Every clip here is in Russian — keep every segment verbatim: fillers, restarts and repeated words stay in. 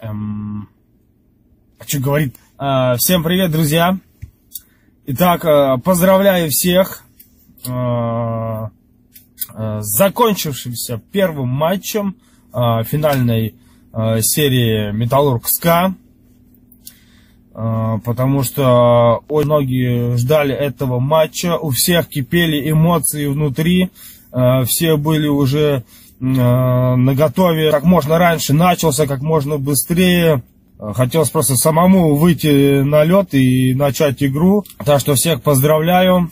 Эм... Хочу говорить. Э, всем привет, друзья. Итак, э, поздравляю всех э, э, с закончившимся первым матчем э, финальной э, серии Металлург СКА. Э, потому что очень многие ждали этого матча. У всех кипели эмоции внутри. Э, все были уже наготове, как можно раньше начался, как можно быстрее. Хотелось просто самому выйти на лед и начать игру. Так что всех поздравляю,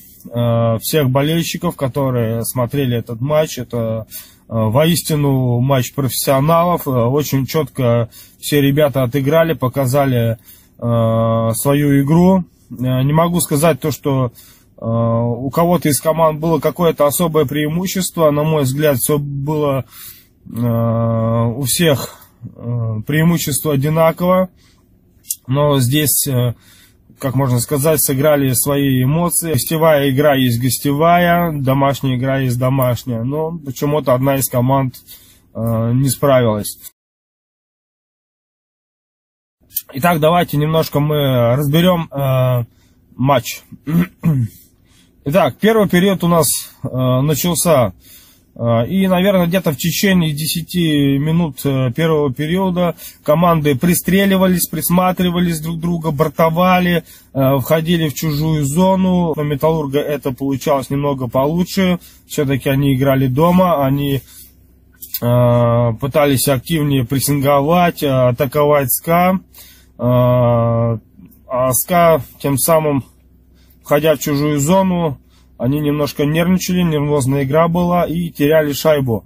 всех болельщиков, которые смотрели этот матч. Это воистину матч профессионалов. Очень четко все ребята отыграли, показали свою игру. Не могу сказать то, что у кого-то из команд было какое-то особое преимущество. На мой взгляд, все было э, у всех э, преимущество одинаково. Но здесь, э, как можно сказать, сыграли свои эмоции. Гостевая игра есть гостевая, домашняя игра есть домашняя. Но почему-то одна из команд э, не справилась. Итак, давайте немножко мы разберем э, матч. Итак, первый период у нас э, начался, э, и, наверное, где-то в течение десяти минут э, первого периода команды пристреливались, присматривались друг друга, бортовали, э, входили в чужую зону. У Металлурга это получалось немного получше, все-таки они играли дома, они э, пытались активнее прессинговать, э, атаковать СКА, э, а СКА тем самым, входя в чужую зону, они немножко нервничали, нервозная игра была и теряли шайбу.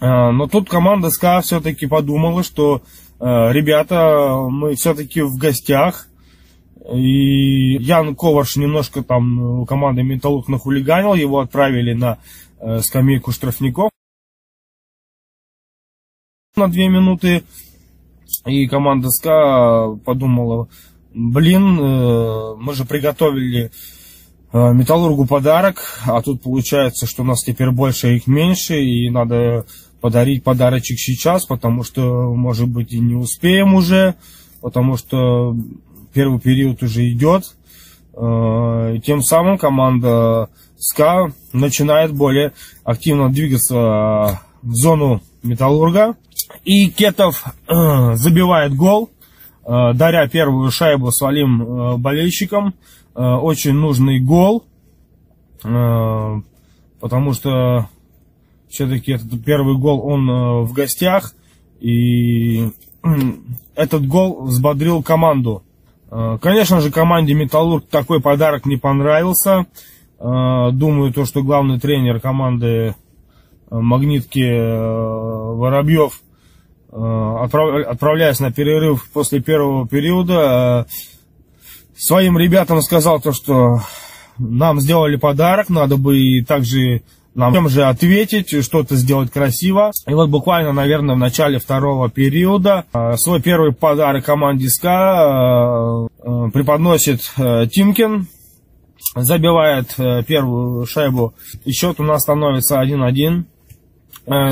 Но тут команда СКА все-таки подумала, что ребята, мы все-таки в гостях. И Ян Коварж немножко там у команды Металлург нахулиганил, его отправили на скамейку штрафников на две минуты. И команда СКА подумала: блин, мы же приготовили Металлургу подарок, а тут получается, что у нас теперь больше, а их меньше, и надо подарить подарочек сейчас, потому что, может быть, и не успеем уже, потому что первый период уже идет. И тем самым команда СКА начинает более активно двигаться в зону Металлурга. И Кетов забивает гол, даря первую шайбу своим болельщикам. Очень нужный гол, потому что все-таки этот первый гол, он в гостях. И этот гол взбодрил команду. Конечно же, команде Металлург такой подарок не понравился. Думаю, то, что главный тренер команды Магнитки Воробьев, отправляясь на перерыв после первого периода, своим ребятам сказал то, что нам сделали подарок, надо бы и также нам же ответить, что-то сделать красиво. И вот буквально, наверное, в начале второго периода свой первый подарок команде СКА преподносит Тимкин, забивает первую шайбу, и счет у нас становится один-один.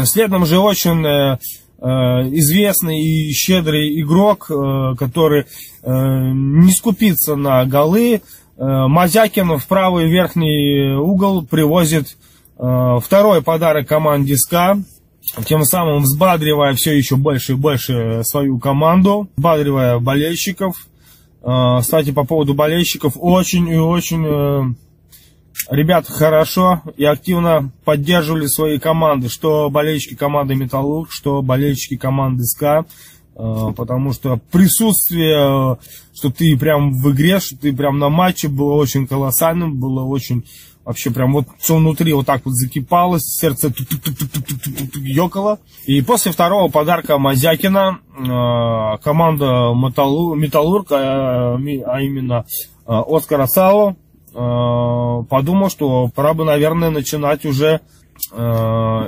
Следом же очень известный и щедрый игрок, который не скупится на голы, Мозякин в правый верхний угол привозит второй подарок команде СКА, тем самым взбадривая все еще больше и больше свою команду, взбадривая болельщиков. Кстати, по поводу болельщиков, очень и очень ребята хорошо и активно поддерживали свои команды, что болельщики команды Металлург, что болельщики команды СКА, потому что присутствие, что ты прям в игре, что ты прям на матче, было очень колоссальным, было очень вообще прям вот все внутри вот так вот закипалось, сердце ёкало. И после второго подарка Мозякина команда Металлург, а именно Оскаросаво, подумал, что пора бы, наверное, начинать уже э,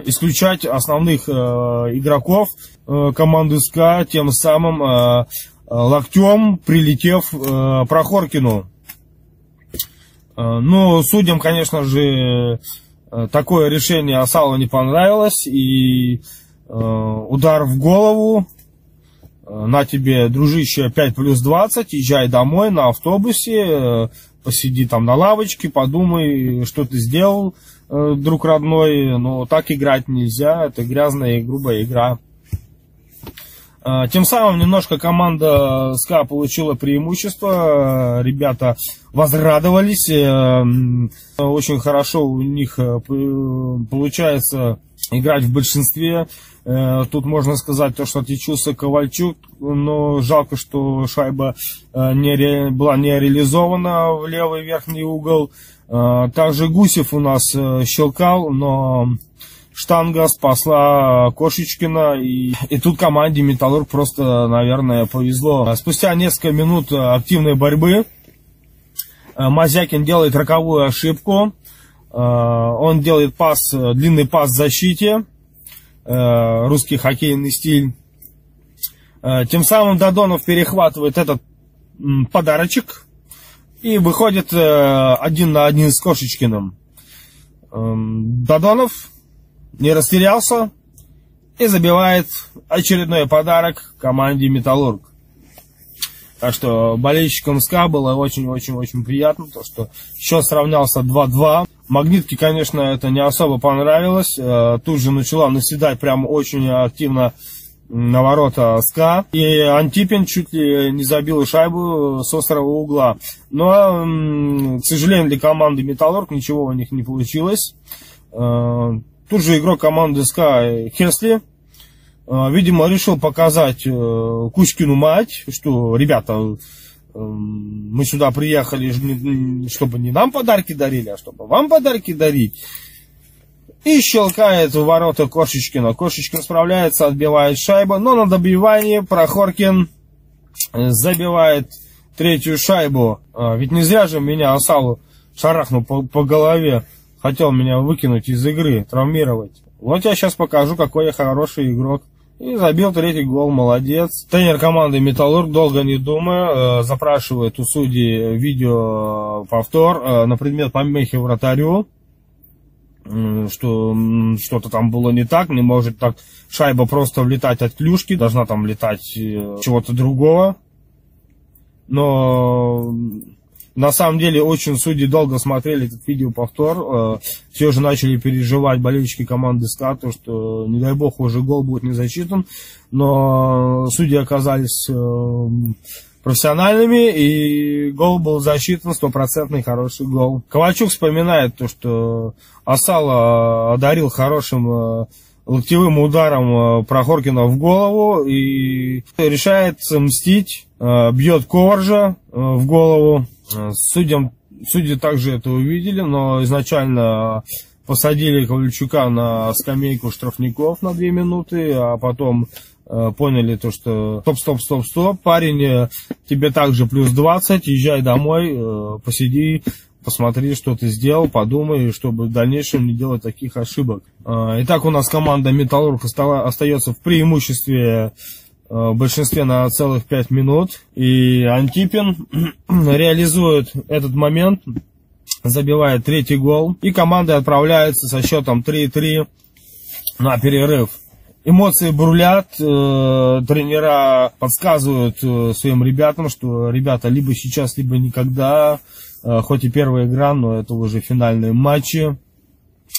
исключать основных э, игроков э, команды СКА, тем самым э, локтем прилетев э, Прохоркину. Э, ну, судьям, конечно же, э, такое решение Асалу не понравилось, и э, удар в голову э, на тебе, дружище, пять плюс двадцать, езжай домой на автобусе, посиди там на лавочке, подумай, что ты сделал, друг родной, но так играть нельзя, это грязная и грубая игра. Тем самым немножко команда СКА получила преимущество, ребята возрадовались, очень хорошо у них получается играть в большинстве. Тут можно сказать то, что отличился Ковальчук, но жалко, что шайба не ре... была не реализована в левый верхний угол. Также Гусев у нас щелкал, но штанга спасла Кошечкина, и, и тут команде «Металлург» просто, наверное, повезло. Спустя несколько минут активной борьбы Мозякин делает роковую ошибку. Он делает пас, длинный пас в защите, русский хоккейный стиль. Тем самым Дадонов перехватывает этот подарочек и выходит один на один с Кошечкиным. Дадонов не растерялся и забивает очередной подарок команде «Металлург». Так что болельщикам СКА было очень-очень-очень приятно, то что счет сравнялся два-два. Магнитке, конечно, это не особо понравилось. Тут же начала наседать прям очень активно на ворота СКА. И Антипин чуть ли не забил шайбу с острого угла. Но, к сожалению, для команды «Металлург» ничего у них не получилось. Тут же игрок команды СКА Херсли, видимо, решил показать Кузькину мать, что, ребята, мы сюда приехали, чтобы не нам подарки дарили, а чтобы вам подарки дарить. И щелкает в ворота Кошечкина. Кошечкин справляется, отбивает шайбу, но на добивании Прохоркин забивает третью шайбу. Ведь не зря же меня Асалу шарахнул по, по голове, хотел меня выкинуть из игры, травмировать. Вот я сейчас покажу, какой я хороший игрок. И забил третий гол, молодец. Тренер команды «Металлург», долго не думая, запрашивает у судей видео повтор на предмет помехи вратарю, что что-то там было не так, не может так шайба просто влетать от клюшки, должна там влетать чего-то другого. Но на самом деле очень судьи долго смотрели этот видеоповтор. Все же начали переживать болельщики команды СКА, то что, не дай бог, уже гол будет не зачитан. Но судьи оказались профессиональными, и гол был засчитан, стопроцентный хороший гол. Ковальчук вспоминает то, что Асала одарил хорошим локтевым ударом Прохоркина в голову и решает мстить, бьет Коваржа в голову. Судьям, судьи также это увидели, но изначально посадили Ковальчука на скамейку штрафников на две минуты, а потом э, поняли то, что стоп, стоп, стоп, стоп, парень, тебе также плюс двадцать, езжай домой, э, посиди, посмотри, что ты сделал, подумай, чтобы в дальнейшем не делать таких ошибок. Э, итак, у нас команда «Металлург» остается в преимуществе в большинстве на целых пять минут. И Антипин реализует этот момент, забивает третий гол. И команда отправляется со счетом три-три на перерыв. Эмоции бурлят, тренера подсказывают своим ребятам, что ребята либо сейчас, либо никогда. Хоть и первая игра, но это уже финальные матчи.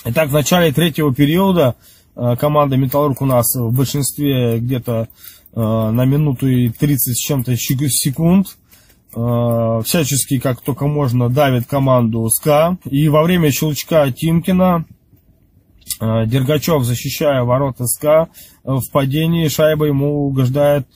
Итак, в начале третьего периода команда «Металлург» у нас в большинстве где-то на минуту и тридцать с чем-то секунд. Всячески, как только можно, давит команду СКА. И во время щелчка Тимкина Дергачев, защищая ворота СКА, в падении шайба ему угождает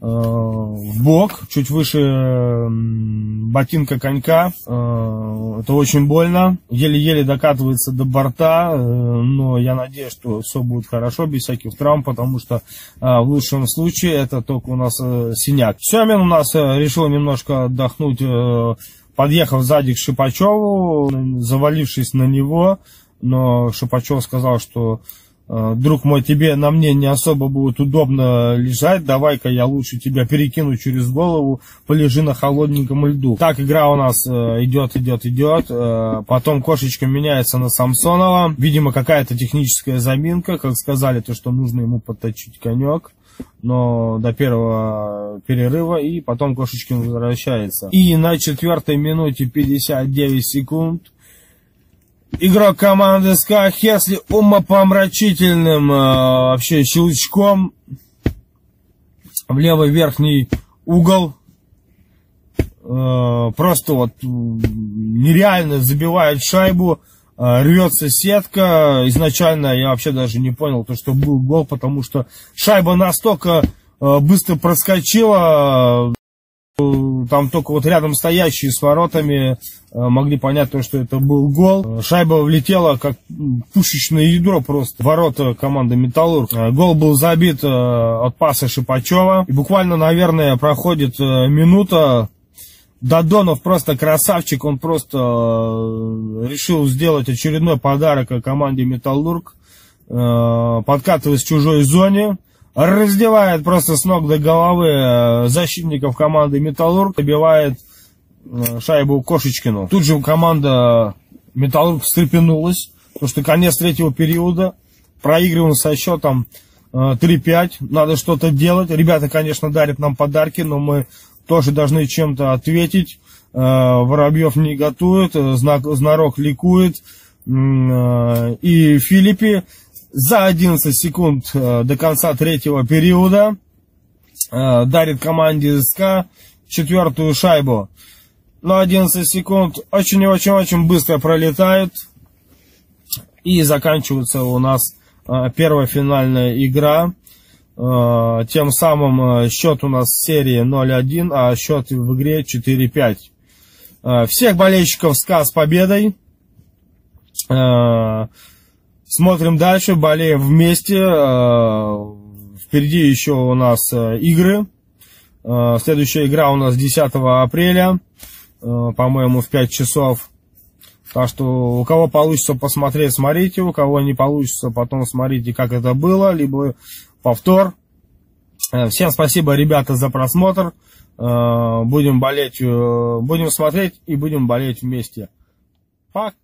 в бок, чуть выше ботинка конька. Это очень больно. Еле-еле докатывается до борта, но я надеюсь, что все будет хорошо, без всяких травм, потому что в лучшем случае это только у нас синяк. Семин у нас решил немножко отдохнуть, подъехав сзади к Шипачеву, завалившись на него, но Шипачев сказал, что друг мой, тебе на мне не особо будет удобно лежать, давай-ка я лучше тебя перекину через голову, полежи на холодненьком льду. Так игра у нас идет, идет, идет. Потом Кошечка меняется на Самсонова. Видимо, какая-то техническая заминка, как сказали, то, что нужно ему подточить конек. Но до первого перерыва, и потом Кошечкин возвращается. И на четвертой минуте пятьдесят девять секунд игрок команды СКА Херсли умопомрачительным э, вообще щелчком в левый верхний угол э, просто вот нереально забивает шайбу, э, рвется сетка. Изначально я вообще даже не понял, то, что был гол, потому что шайба настолько э, быстро проскочила. Там только вот рядом стоящие с воротами могли понять то, что это был гол. Шайба влетела как пушечное ядро просто в ворота команды «Металлург». Гол был забит от паса Шипачева. И буквально, наверное, проходит минута. Дадонов просто красавчик. Он просто решил сделать очередной подарок команде «Металлург». Подкатываясь в чужой зоне, раздевает просто с ног до головы защитников команды «Металлург», добивает шайбу Кошечкину. Тут же команда «Металлург» встрепенулась, потому что конец третьего периода, проигрываем со счетом три пять, надо что-то делать. Ребята, конечно, дарят нам подарки, но мы тоже должны чем-то ответить. Воробьев не готовит, Знарок ликует, и Филиппи. За одиннадцать секунд до конца третьего периода дарит команде СКА четвертую шайбу. Но одиннадцать секунд очень и очень-очень быстро пролетают. И заканчивается у нас первая финальная игра. Тем самым счет у нас в серии ноль один, а счет в игре четыре пять. Всех болельщиков СКА с победой. Смотрим дальше, болеем вместе. Впереди еще у нас игры. Следующая игра у нас десятого апреля, по-моему, в пять часов. Так что у кого получится посмотреть, смотрите. У кого не получится, потом смотрите, как это было, либо повтор. Всем спасибо, ребята, за просмотр. Будем болеть, будем смотреть и будем болеть вместе. Пока!